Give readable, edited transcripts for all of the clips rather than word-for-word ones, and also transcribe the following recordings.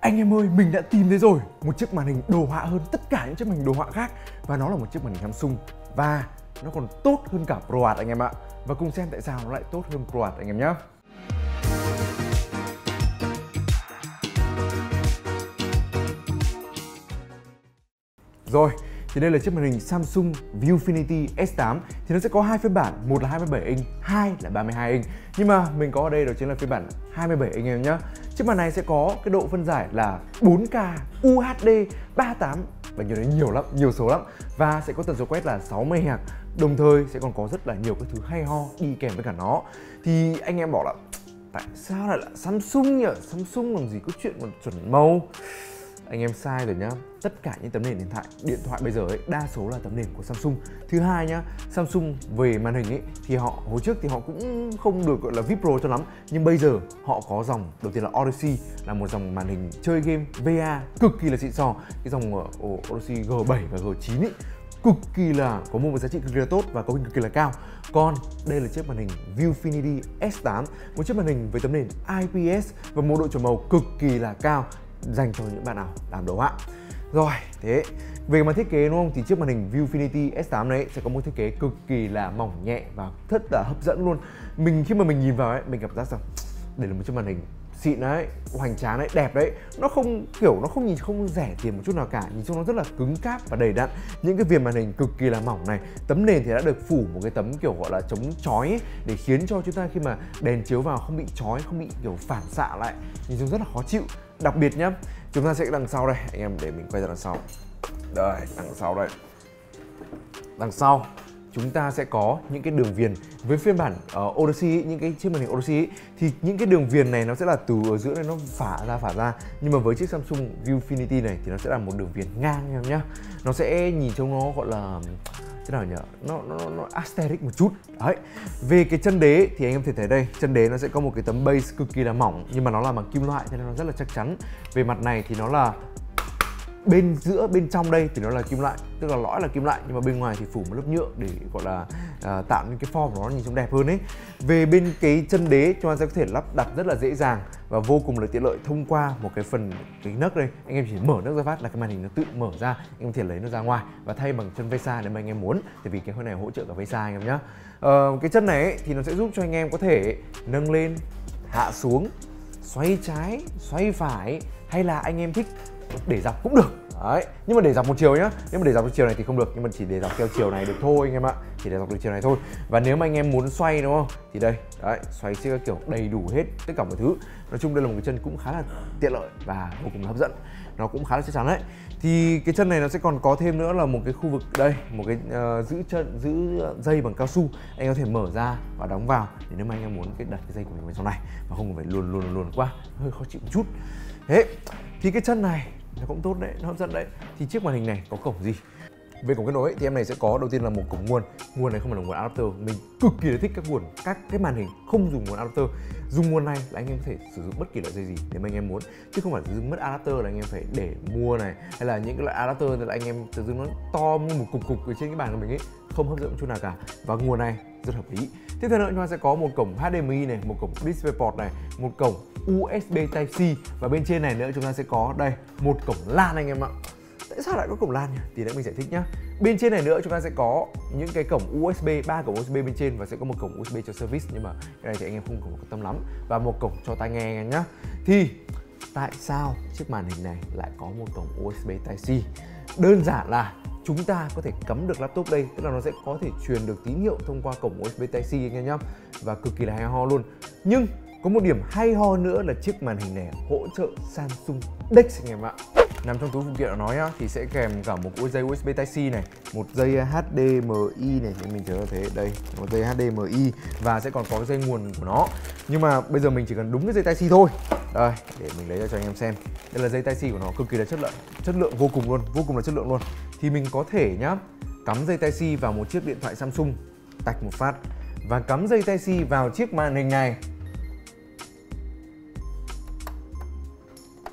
Anh em ơi, mình đã tìm thấy rồi một chiếc màn hình đồ họa hơn tất cả những chiếc màn hình đồ họa khác, và nó là một chiếc màn hình Samsung và nó còn tốt hơn cả ProArt anh em ạ. Và cùng xem tại sao nó lại tốt hơn ProArt anh em nhé. Rồi, thì đây là chiếc màn hình Samsung Viewfinity S8. Thì nó sẽ có hai phiên bản, một là 27 inch, hai là 32 inch. Nhưng mà mình có ở đây đó chính là phiên bản 27 inch em nhá. Chiếc màn này sẽ có cái độ phân giải là 4K UHD 38 và nhiều đấy, nhiều lắm, nhiều số lắm. Và sẽ có tần số quét là 60 Hz. Đồng thời sẽ còn có rất là nhiều các thứ hay ho đi kèm với cả nó. Thì anh em bảo là tại sao lại là Samsung nhỉ? Samsung làm gì có chuyện còn chuẩn màu. Anh em sai rồi nhá. Tất cả những tấm nền điện thoại bây giờ ấy, đa số là tấm nền của Samsung. Thứ hai nhá, Samsung về màn hình ấy thì hồi trước thì họ cũng không được gọi là VIP Pro cho lắm, nhưng bây giờ họ có dòng đầu tiên là Odyssey, là một dòng màn hình chơi game VA cực kỳ là xịn sò. Cái dòng Odyssey G7 và G9 ấy cực kỳ là có một giá trị cực kỳ là tốt và có hình cực kỳ là cao. Còn đây là chiếc màn hình Viewfinity S8, một chiếc màn hình với tấm nền IPS và một độ chuẩn màu cực kỳ là cao dành cho những bạn nào làm đồ họa. Rồi, thế về mặt thiết kế đúng không, thì chiếc màn hình Viewfinity S8 này sẽ có một thiết kế cực kỳ là mỏng nhẹ và rất là hấp dẫn luôn. Mình khi mà mình nhìn vào ấy, mình cảm giác rằng đây là một chiếc màn hình xịn đấy, hoành tráng đấy, đẹp đấy. Nó không kiểu, nó không nhìn không rẻ tiền một chút nào cả, nhìn trông nó rất là cứng cáp và đầy đặn. Những cái viền màn hình cực kỳ là mỏng này, tấm nền thì đã được phủ một cái tấm kiểu gọi là chống chói ấy, để khiến cho chúng ta khi mà đèn chiếu vào không bị chói, không bị kiểu phản xạ lại, nhìn trông rất là khó chịu. Đặc biệt nhá, chúng ta sẽ đằng sau đây, anh em để mình quay ra đằng sau. Đây, đằng sau đây. Đằng sau chúng ta sẽ có những cái đường viền. Với phiên bản Odyssey ấy, những cái chiếc màn hình Odyssey ấy, thì những cái đường viền này nó sẽ là từ ở giữa này nó phả ra. Nhưng mà với chiếc Samsung Viewfinity này thì nó sẽ là một đường viền ngang em nhá. Nó sẽ nhìn trông nó gọi là thế nào nhỉ? Nó aesthetic một chút. Đấy. Về cái chân đế thì anh em thể thấy đây, chân đế nó sẽ có một cái tấm base cực kỳ là mỏng, nhưng mà nó làm bằng kim loại cho nên nó rất là chắc chắn. Về mặt này thì nó là bên giữa, bên trong đây thì nó là kim loại, tức là lõi là kim loại, nhưng mà bên ngoài thì phủ một lớp nhựa để gọi là tạo nên cái form của nó nhìn trông đẹp hơn ấy. Về bên cái chân đế chúng ta sẽ có thể lắp đặt rất là dễ dàng và vô cùng là tiện lợi thông qua một cái phần cái nấc đây. Anh em chỉ mở nấc ra phát là cái màn hình nó tự mở ra, anh em có thể lấy nó ra ngoài và thay bằng chân VESA nếu mà anh em muốn, tại vì cái hơi này hỗ trợ cả VESA anh em nhá. Cái chân này ấy, thì nó sẽ giúp cho anh em có thể nâng lên, hạ xuống, xoay trái, xoay phải, hay là anh em thích để dọc cũng được. Đấy, nhưng mà để dọc một chiều nhá. Nếu mà để dọc một chiều này thì không được, nhưng mà chỉ để dọc theo chiều này được thôi anh em ạ. Chỉ để dọc được chiều này thôi. Và nếu mà anh em muốn xoay đúng không? Thì đây, đấy, xoay sẽ kiểu đầy đủ hết tất cả mọi thứ. Nói chung đây là một cái chân cũng khá là tiện lợi và vô cùng hấp dẫn. Nó cũng khá là chắc chắn đấy. Thì cái chân này nó sẽ còn có thêm nữa là một cái khu vực đây, một cái giữ dây bằng cao su. Anh có thể mở ra và đóng vào để nếu mà anh em muốn đặt cái dây của mình vào trong này và không phải luồn qua, hơi khó chịu một chút. Thế thì cái chân này nó cũng tốt đấy, nó hấp dẫn đấy. Thì chiếc màn hình này có cổng gì? Về cổng kết nối thì em này sẽ có đầu tiên là một cổng nguồn. Nguồn này không phải là nguồn adapter, mình cực kỳ là thích các cái màn hình không dùng nguồn adapter. Dùng nguồn này là anh em có thể sử dụng bất kỳ loại dây gì nếu mà anh em muốn, chứ không phải sử dụng mất adapter là anh em phải để mua này, hay là những cái loại adapter là anh em sử dụng nó to như một cục ở trên cái bàn của mình ấy, không hấp dẫn chút nào cả. Và nguồn này rất hợp lý. Tiếp theo nữa chúng ta sẽ có một cổng HDMI này, một cổng DisplayPort này, một cổng USB Type-C, và bên trên này nữa chúng ta sẽ có đây một cổng LAN anh em ạ. Tại sao lại có cổng LAN nhỉ? Thì để mình giải thích nhá. Bên trên này nữa chúng ta sẽ có những cái cổng USB, 3 cổng USB bên trên, và sẽ có một cổng USB cho service, nhưng mà cái này thì anh em không có tâm lắm, và một cổng cho tai nghe nhá. Thì tại sao chiếc màn hình này lại có một cổng USB Type-C? Đơn giản là chúng ta có thể cắm được laptop đây, tức là nó sẽ có thể truyền được tín hiệu thông qua cổng USB Type-C anh em nhá, và cực kỳ là hay ho luôn. Nhưng có một điểm hay ho nữa là chiếc màn hình này hỗ trợ Samsung DeX anh em ạ. Nằm trong túi phụ kiện của nó nhá, thì sẽ kèm cả một dây USB Type-C này, một dây HDMI này, thì mình chờ thế đây, một dây HDMI, và sẽ còn có dây nguồn của nó. Nhưng mà bây giờ mình chỉ cần đúng cái dây Type-C thôi. Đây, để mình lấy ra cho anh em xem. Đây là dây Type-C của nó, cực kỳ là chất lượng vô cùng là chất lượng luôn. Thì mình có thể nhá, cắm dây Type-C vào một chiếc điện thoại Samsung, tạch một phát, và cắm dây Type-C vào chiếc màn hình này,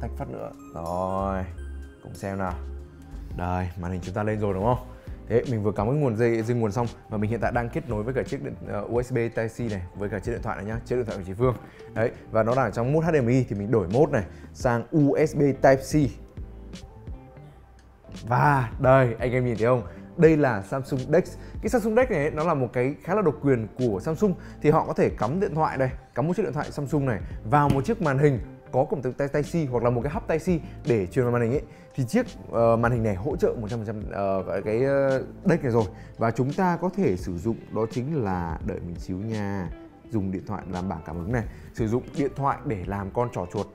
tách phát nữa. Rồi, cùng xem nào. Đây, màn hình chúng ta lên rồi đúng không? Đấy, mình vừa cắm cái nguồn dây nguồn xong và mình hiện tại đang kết nối với cả chiếc USB Type-C này với cả chiếc điện thoại này nhá, chiếc điện thoại của chị Phương. Đấy, và nó đang ở trong mode HDMI thì mình đổi mode này sang USB Type-C. Và đây, anh em nhìn thấy không? Đây là Samsung DeX. Cái Samsung DeX này nó là một cái khá là độc quyền của Samsung, thì họ có thể cắm điện thoại đây, cắm một chiếc điện thoại Samsung này vào một chiếc màn hình có cổng Type-C hoặc là một cái hub Type-C để truyền vào màn hình ấy, thì chiếc màn hình này hỗ trợ 100% cái DeX này rồi, và chúng ta có thể sử dụng, đó chính là, đợi mình xíu nha, dùng điện thoại làm bảng cảm ứng này, sử dụng điện thoại để làm con trò chuột.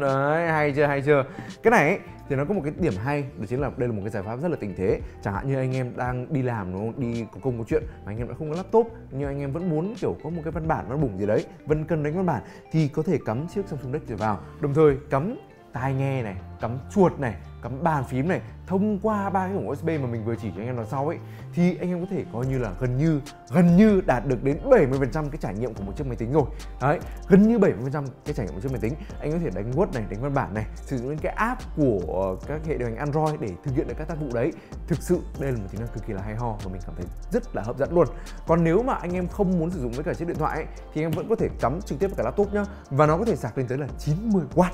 Đấy, hay chưa, hay chưa? Cái này ấy, thì nó có một cái điểm hay, đó chính là đây là một cái giải pháp rất là tình thế. Chẳng hạn như anh em đang đi làm, đúng không? Đi có công có chuyện mà anh em đã không có laptop, nhưng anh em vẫn muốn kiểu có một cái văn bản văn bủng gì đấy, vân cân đánh văn bản, thì có thể cắm chiếc Samsung DeX vào, đồng thời cắm tai nghe này, cắm chuột này, cắm bàn phím này thông qua ba cái cổng USB mà mình vừa chỉ cho anh em đằng sau ấy, thì anh em có thể coi như là gần như đạt được đến 70% cái trải nghiệm của một chiếc máy tính rồi. Đấy, gần như 70% cái trải nghiệm của một chiếc máy tính. Anh có thể đánh Word này, đánh văn bản này, sử dụng đến cái app của các hệ điều hành Android để thực hiện được các tác vụ đấy. Thực sự đây là một tính năng cực kỳ là hay ho và mình cảm thấy rất là hấp dẫn luôn. Còn nếu mà anh em không muốn sử dụng với cả chiếc điện thoại ấy, thì em vẫn có thể cắm trực tiếp vào cả laptop nhá, và nó có thể sạc lên tới là 90W.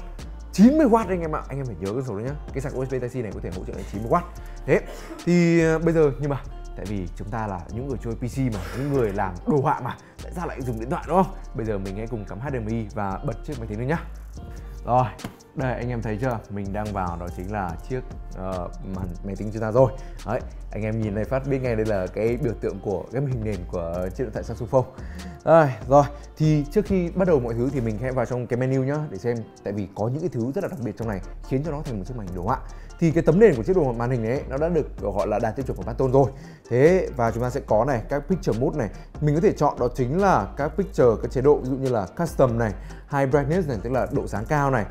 90W anh em ạ, anh em phải nhớ cái số đó nhá. Cái sạc USB Type-C này có thể hỗ trợ đến 90W. Thế thì bây giờ, nhưng mà tại vì chúng ta là những người chơi PC mà, những người làm đồ họa mà, tại sao lại dùng điện thoại, đúng không? Bây giờ mình hãy cùng cắm HDMI và bật chiếc máy tính lên nhá. Rồi, đây anh em thấy chưa? Mình đang vào, đó chính là chiếc máy tính chúng ta rồi. Đấy, anh em nhìn này phát biết ngay đây là cái biểu tượng của cái hình nền của chiếc điện thoại Samsung Phone. Rồi, thì trước khi bắt đầu mọi thứ thì mình hãy vào trong cái menu nhá, để xem, tại vì có những cái thứ rất là đặc biệt trong này khiến cho nó thành một chiếc màn hình đồ họa. Thì cái tấm nền của chiếc màn hình này nó đã được gọi là đạt tiêu chuẩn của Pantone rồi. Thế và chúng ta sẽ có này các picture mode này, mình có thể chọn đó chính là các picture, các chế độ, ví dụ như là custom này, high brightness này, tức là độ sáng cao này,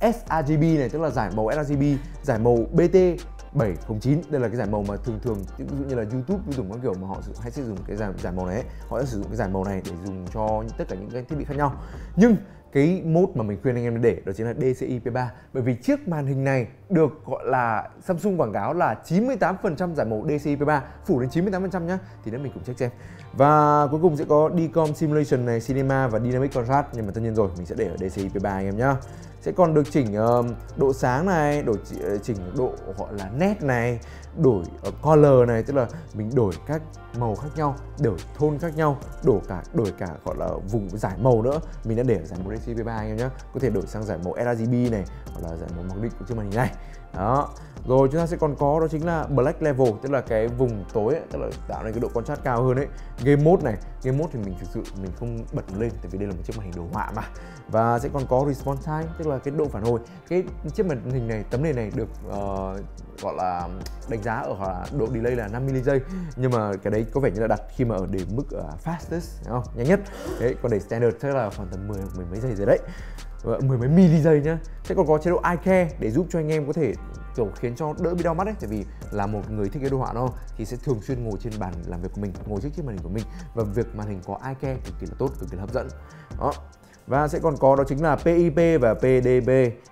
sRGB này, tức là giải màu sRGB, giải màu BT.709, đây là cái giải màu mà thường ví dụ như là YouTube dùng các kiểu mà họ hay sẽ dùng cái giải màu này ấy. Họ sẽ sử dụng cái giải màu này để dùng cho tất cả những cái thiết bị khác nhau. Nhưng cái mode mà mình khuyên anh em để đó chính là DCI-P3, bởi vì chiếc màn hình này được gọi là Samsung quảng cáo là 98% giải màu DCI-P3, phủ đến 98% nhá, thì đấy mình cũng check xem. Và cuối cùng sẽ có Decomp Simulation này, Cinema và Dynamic Contrast, nhưng mà tất nhiên rồi, mình sẽ để ở DCI-P3 anh em nhá. Sẽ còn được chỉnh độ sáng này, chỉnh độ gọi là nét này, đổi color này, tức là mình đổi các màu khác nhau, đổi tone khác nhau, đổi cả gọi là vùng giải màu nữa. Mình đã để ở giải màu DCI-P3 anh em nhé, có thể đổi sang giải màu sRGB này hoặc là giải màu mặc định của chiếc màn hình này. Đó, rồi chúng ta sẽ còn có đó chính là Black Level, tức là cái vùng tối ấy, tức là tạo nên cái độ contrast cao hơn ấy. Game Mode này, Game Mode thì mình thực sự mình không bật lên, tại vì đây là một chiếc màn hình đồ họa mà. Và sẽ còn có Response Time, tức là cái độ phản hồi. Cái chiếc màn hình này, tấm nền này được gọi là đánh giá ở độ delay là 5 ms, nhưng mà cái đấy có vẻ như là đặt khi mà ở để mức fastest, đúng không? Nhanh nhất. Đấy, còn để standard chắc là khoảng tầm 10 hoặc mười mấy giây rồi đấy. 10 mấy mili giây nhá. Sẽ còn có chế độ Eye Care để giúp cho anh em có thể kiểu khiến cho đỡ bị đau mắt ấy, tại vì là một người thiết kế đồ họa đâu thì sẽ thường xuyên ngồi trên bàn làm việc của mình, ngồi trước chiếc màn hình của mình, và việc màn hình có Eye Care cực kỳ là tốt, cực kỳ là hấp dẫn. Đó. Và sẽ còn có đó chính là PIP và PDB.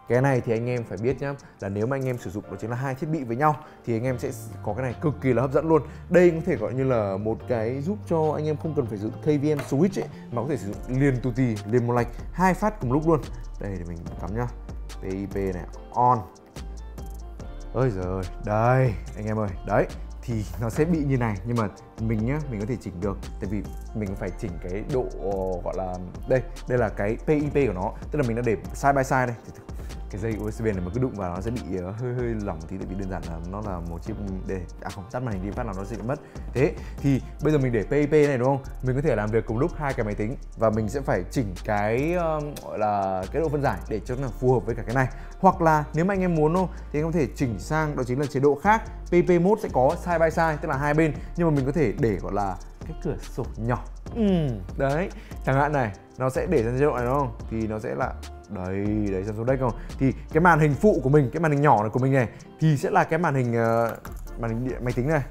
Cái này thì anh em phải biết nhá, là nếu mà anh em sử dụng đó chính là hai thiết bị với nhau thì anh em sẽ có cái này cực kỳ là hấp dẫn luôn. Đây có thể gọi như là một cái giúp cho anh em không cần phải giữ KVM switch ấy, mà có thể sử dụng liền tù tì, liền một lạch, hai phát cùng lúc luôn. Đây để mình cắm nhá, PIP này on. Ôi giời ơi, đây anh em ơi, đấy thì nó sẽ bị như này, nhưng mà mình nhá, mình có thể chỉnh được, tại vì mình phải chỉnh cái độ gọi là đây là cái PIP của nó, tức là mình đã để side by side đây. Cái dây USB này mà cứ đụng vào nó sẽ bị hơi lỏng tí, tại vì đơn giản là nó là một chiếc để không, tắt màn hình đi phát là nó sẽ bị mất. Thế thì bây giờ mình để PIP này, đúng không? Mình có thể làm việc cùng lúc hai cái máy tính, và mình sẽ phải chỉnh cái gọi là cái độ phân giải để cho nó phù hợp với cả cái này. Hoặc là nếu mà anh em muốn thì anh em có thể chỉnh sang đó chính là chế độ khác. PIP mode sẽ có side by side, tức là hai bên, nhưng mà mình có thể để gọi là cái cửa sổ nhỏ. Đấy, chẳng hạn này, nó sẽ để sang chế độ này, đúng không? Thì nó sẽ là đấy, đấy Samsung DeX không? Thì cái màn hình phụ của mình, cái màn hình nhỏ này của mình này, thì sẽ là cái màn hình máy tính này.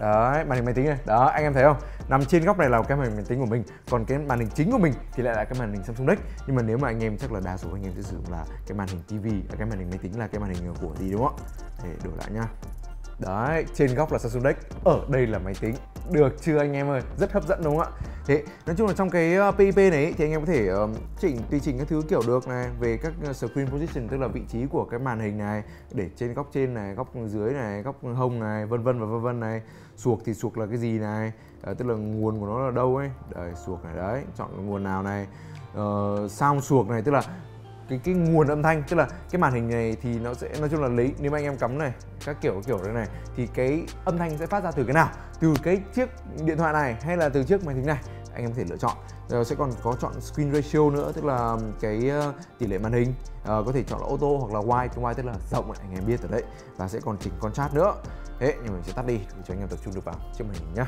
Đấy, màn hình máy tính này. Đó, anh em thấy không? Nằm trên góc này là cái màn hình máy tính của mình, còn cái màn hình chính của mình thì lại là cái màn hình Samsung DeX. Nhưng mà nếu mà anh em, chắc là đa số anh em sẽ sử dụng là cái màn hình TV, cái màn hình máy tính là cái màn hình của gì, đúng không? Để đổi lại nhá. Đấy, trên góc là Samsung DeX, ở đây là máy tính. Được chưa anh em ơi? Rất hấp dẫn đúng không ạ? Thế, nói chung là trong cái PIP này thì anh em có thể tùy chỉnh các thứ kiểu được này, về các screen position, tức là vị trí của cái màn hình này, để trên này, góc dưới này, góc hông này, vân vân và vân vân này. Suộc thì suộc là cái gì này, tức là nguồn của nó là đâu ấy. Đấy, suộc này đấy, chọn nguồn nào này. Sound suộc này, tức là cái nguồn âm thanh, tức là cái màn hình này thì nó sẽ, nói chung là lấy, nếu mà anh em cắm này các kiểu đây này thì cái âm thanh sẽ phát ra từ cái nào, từ cái chiếc điện thoại này hay là từ chiếc máy tính này, anh em có thể lựa chọn. Rồi sẽ còn có chọn screen ratio nữa, tức là cái tỷ lệ màn hình, có thể chọn là auto hoặc là wide, tức là rộng này, anh em biết rồi đấy, và sẽ còn chỉnh contrast nữa. Thế nhưng mình sẽ tắt đi để cho anh em tập trung được vào chiếc màn hình nhá.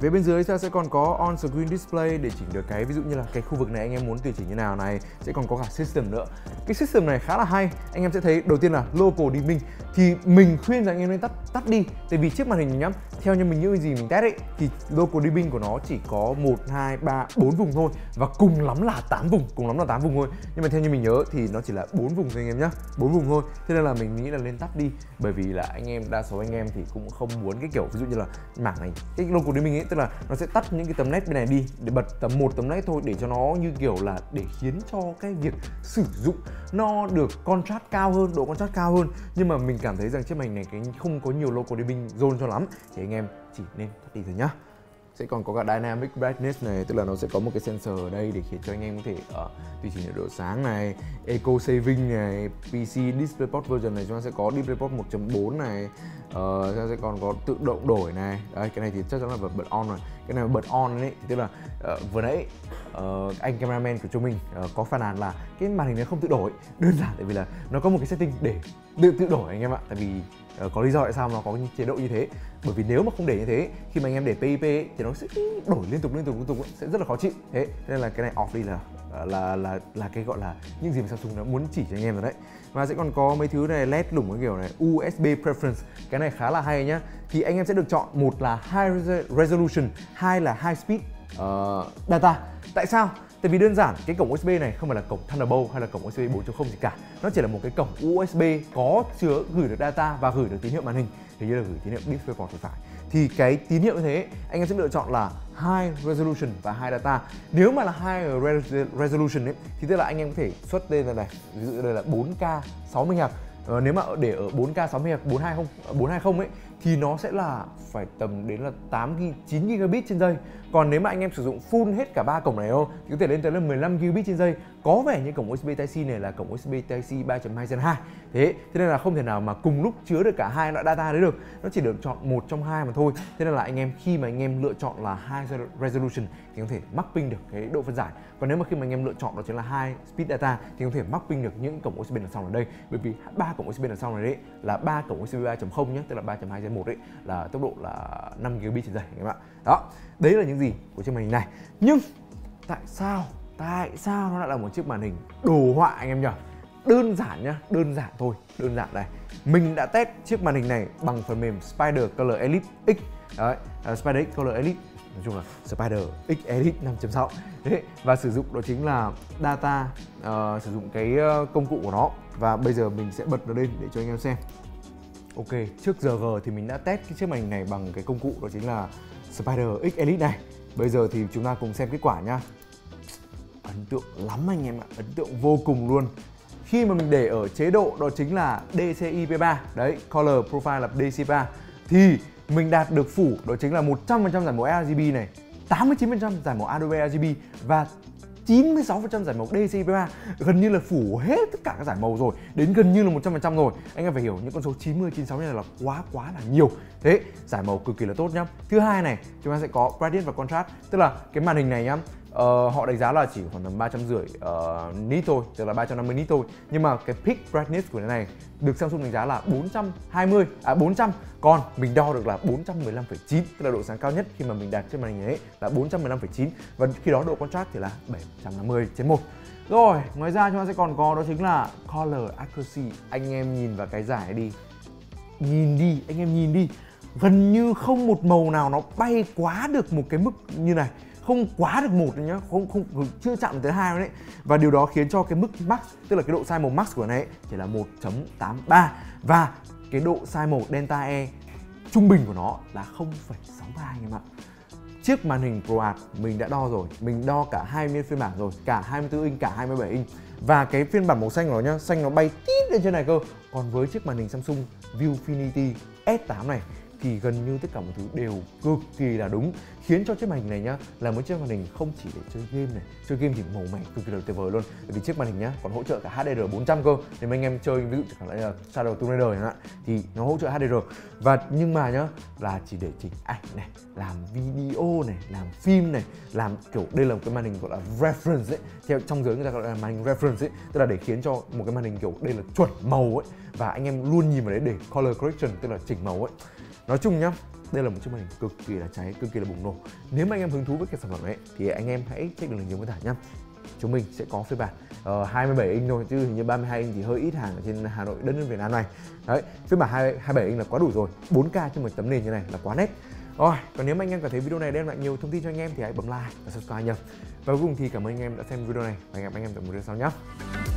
Về bên dưới ta sẽ còn có on screen display để chỉnh được cái, ví dụ như là cái khu vực này anh em muốn tùy chỉnh như nào này, sẽ còn có cả system nữa. Cái system này khá là hay, anh em sẽ thấy đầu tiên là local dimming thì mình khuyên rằng anh em nên tắt đi, tại vì chiếc màn hình nhá, theo như mình, như gì mình test ấy thì local dimming của nó chỉ có 1, 2, 3, 4 vùng thôi, và cùng lắm là 8 vùng, cùng lắm là 8 vùng thôi. Nhưng mà theo như mình nhớ thì nó chỉ là 4 vùng thôi anh em nhá, 4 vùng thôi. Thế nên là mình nghĩ là nên tắt đi, bởi vì là anh em, đa số anh em thì cũng không muốn cái kiểu ví dụ như là mảng này, cái local dimming ấy, tức là nó sẽ tắt những cái tấm nét bên này đi để bật tầm 1 tấm nét thôi, để cho nó như kiểu là để khiến cho cái việc sử dụng nó được contrast cao hơn, độ contrast cao hơn. Nhưng mà mình cảm thấy rằng chiếc màn hình này cái không có nhiều local dimming zone cho lắm, thì anh em chỉ nên tắt đi thôi nhá. Sẽ còn có cả Dynamic Brightness này, tức là nó sẽ có một cái sensor ở đây để khiến cho anh em có thể tùy chỉnh độ sáng này, Eco Saving này, PC DisplayPort version này chúng ta sẽ có DisplayPort 1.4 này, chúng ta sẽ còn có tự động đổi này. Đấy, cái này thì chắc chắn là phải bật on rồi. Cái này bật on ấy thì tức là vừa nãy anh cameraman của chúng mình có phàn nàn là cái màn hình này không tự đổi, đơn giản tại vì là nó có một cái setting để tự đổi anh em ạ. Tại vì có lý do tại sao nó có chế độ như thế, bởi vì nếu mà không để như thế, khi mà anh em để PIP ấy, thì nó sẽ đổi liên tục sẽ rất là khó chịu. Thế nên là cái này off đi là cái gọi là những gì mà Samsung nó muốn chỉ cho anh em rồi đấy. Và sẽ còn có mấy thứ này led lủng cái kiểu này, USB preference, cái này khá là hay nhá. Thì anh em sẽ được chọn một là high resolution, hai là high speed data. Tại sao? Tại vì đơn giản cái cổng USB này không phải là cổng Thunderbolt hay là cổng USB 4.0 gì cả, nó chỉ là một cái cổng USB có chứa gửi được data và gửi được tín hiệu màn hình, thì như là gửi tín hiệu DisplayPort thì phải. Thì cái tín hiệu như thế anh em sẽ lựa chọn là high resolution và high data. Nếu mà là high resolution ấy, thì tức là anh em có thể xuất lên này, ví dụ đây là 4K 60Hz. Nếu mà để ở 4K 60Hz 420 ấy thì nó sẽ là phải tầm đến là 8-9 Gb trên giây. Còn nếu mà anh em sử dụng full hết cả ba cổng này không thì có thể lên tới là 15 Gb trên giây. Có vẻ như cổng USB Type-C này là cổng USB Type-C 3.2/2. Thế nên là không thể nào mà cùng lúc chứa được cả hai loại data đấy được. Nó chỉ được chọn một trong hai mà thôi. Thế nên là anh em khi mà anh em lựa chọn là high resolution thì có thể mapping được cái độ phân giải. Còn nếu mà khi mà anh em lựa chọn đó chính là high speed data thì có thể mapping được những cổng USB đằng sau ở đây. Bởi vì ba cổng USB đằng sau này đấy là ba cổng USB 3.0 nhé, tức là 3.2/1 đấy, là tốc độ là 5 Gb/s các bạn. Đó, đấy là những gì của chiếc màn hình này. Nhưng tại sao nó lại là một chiếc màn hình đồ họa anh em nhỉ? Đơn giản nhá, đơn giản thôi, đơn giản đây. Mình đã test chiếc màn hình này bằng phần mềm SpyderX Elite X. Đấy, SpyderX Elite, nói chung là SpyderX Elite 5.6. Đấy, và sử dụng đó chính là data, sử dụng cái công cụ của nó, và bây giờ mình sẽ bật nó lên để cho anh em xem. Ok, trước giờ thì mình đã test cái chiếc màn hình này bằng cái công cụ đó chính là SpyderX Elite này. Bây giờ thì chúng ta cùng xem kết quả nhá. Ấn tượng lắm anh em ạ, ấn tượng vô cùng luôn. Khi mà mình để ở chế độ đó chính là DCI-P3, đấy, Color Profile là DCI-P3, thì mình đạt được phủ đó chính là 100% giải màu sRGB này, 89% giải màu Adobe RGB và 96% giải màu DCI-P3, gần như là phủ hết tất cả các giải màu rồi, đến gần như là 100% rồi. Anh em phải hiểu những con số 90, 96 này là quá là nhiều. Thế, giải màu cực kỳ là tốt nhá. Thứ hai này, chúng ta sẽ có Gradient và Contrast, tức là cái màn hình này nhá, họ đánh giá là chỉ khoảng tầm 350 nit thôi, tức là 350 nit thôi. Nhưng mà cái peak brightness của cái này được Samsung đánh giá là 400, còn mình đo được là 415,9, tức là độ sáng cao nhất khi mà mình đạt trên màn hình ấy là 415,9, và khi đó độ contrast thì là 750/1. Rồi, ngoài ra chúng ta sẽ còn có đó chính là color accuracy. Anh em nhìn vào cái giải đi. Nhìn đi, anh em nhìn đi. Gần như không một màu nào nó bay quá được một cái mức như này. Không quá được một nhá, không chưa chạm tới 2 đấy. Và điều đó khiến cho cái mức max, tức là cái độ sai màu max của này ấy, chỉ là 1.83, và cái độ sai màu delta E trung bình của nó là 0,63 anh em ạ. Chiếc màn hình ProArt mình đã đo rồi, mình đo cả hai phiên bản rồi, cả 24 inch, cả 27 inch. Và cái phiên bản màu xanh của nó nhá, xanh nó bay tít lên trên này cơ. Còn với chiếc màn hình Samsung Viewfinity S8 này thì gần như tất cả mọi thứ đều cực kỳ là đúng, khiến cho chiếc màn hình này nhá là một chiếc màn hình không chỉ để chơi game này, chơi game thì màu mẻ cực kỳ là tuyệt vời luôn. Bởi vì chiếc màn hình nhá còn hỗ trợ cả HDR 400 cơ, nếu mà anh em chơi ví dụ chẳng hạn là Shadow Tomb Raider chẳng hạn thì nó hỗ trợ HDR. Và nhưng mà nhá là chỉ để chỉnh ảnh này, làm video này, làm phim này, làm kiểu đây là một cái màn hình gọi là reference ấy, theo trong giới người ta gọi là màn hình reference ấy, tức là để khiến cho một cái màn hình kiểu đây là chuẩn màu ấy và anh em luôn nhìn vào đấy để color correction, tức là chỉnh màu ấy. Nói chung nhá, đây là một chiếc màn hình cực kỳ là cháy, cực kỳ là bùng nổ. Nếu mà anh em hứng thú với cái sản phẩm này thì anh em hãy check được link dưới mô tả nhá. Chúng mình sẽ có phiên bản 27 inch thôi, chứ hình như 32 inch thì hơi ít hàng ở trên Hà Nội đất nước Việt Nam này. Đấy, phiên bản 27 inch là quá đủ rồi, 4K trên một tấm nền như này là quá nét. Rồi, còn nếu mà anh em cảm thấy video này đem lại nhiều thông tin cho anh em thì hãy bấm like và subscribe nhá. Và cuối cùng thì cảm ơn anh em đã xem video này và hẹn gặp anh em tại một video sau nhá.